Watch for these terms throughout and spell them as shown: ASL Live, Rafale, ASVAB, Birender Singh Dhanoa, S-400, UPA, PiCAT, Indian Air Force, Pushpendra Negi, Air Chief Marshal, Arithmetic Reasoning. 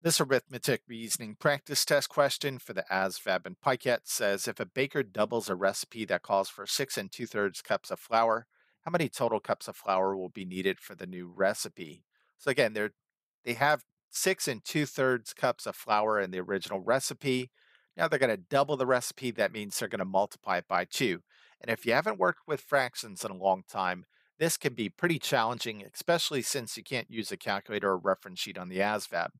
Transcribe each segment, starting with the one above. This arithmetic reasoning practice test question for the ASVAB and PiCAT says, if a baker doubles a recipe that calls for 6 2/3 cups of flour, how many total cups of flour will be needed for the new recipe? So again, they have 6 2/3 cups of flour in the original recipe. Now they're going to double the recipe. That means they're going to multiply it by 2. And if you haven't worked with fractions in a long time, this can be pretty challenging, especially since you can't use a calculator or reference sheet on the ASVAB.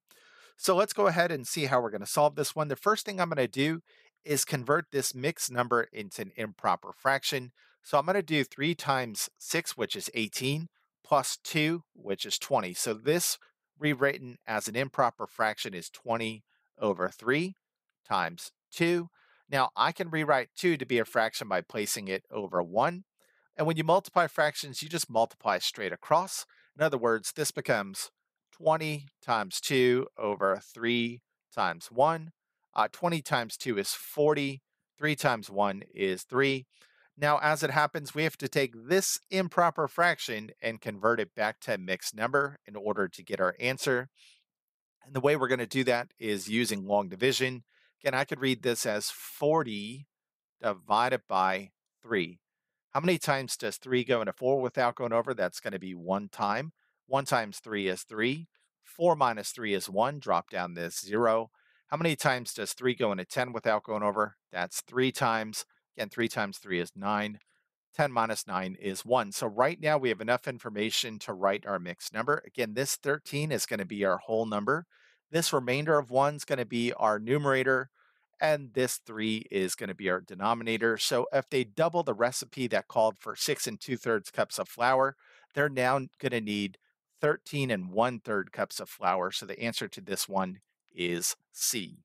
So let's go ahead and see how we're going to solve this one. The first thing I'm going to do is convert this mixed number into an improper fraction. So I'm going to do 3 times 6, which is 18, plus 2, which is 20. So this rewritten as an improper fraction is 20 over 3 times 2. Now I can rewrite 2 to be a fraction by placing it over 1. And when you multiply fractions, you just multiply straight across. In other words, this becomes 20 times 2 over 3 times 1. 20 times 2 is 40. 3 times 1 is 3. Now, as it happens, we have to take this improper fraction and convert it back to a mixed number in order to get our answer. And the way we're going to do that is using long division. Again, I could read this as 40 divided by 3. How many times does 3 go into 4 without going over? That's going to be 1 time. 1 times 3 is 3. 4 minus 3 is 1. Drop down this 0. How many times does 3 go into 10 without going over? That's 3 times. Again, 3 times 3 is 9. 10 minus 9 is 1. So right now we have enough information to write our mixed number. Again, this 13 is going to be our whole number. This remainder of 1 is going to be our numerator. And this 3 is going to be our denominator. So if they double the recipe that called for 6 2/3 cups of flour, they're now going to need 13 1/3 cups of flour. So the answer to this one is C.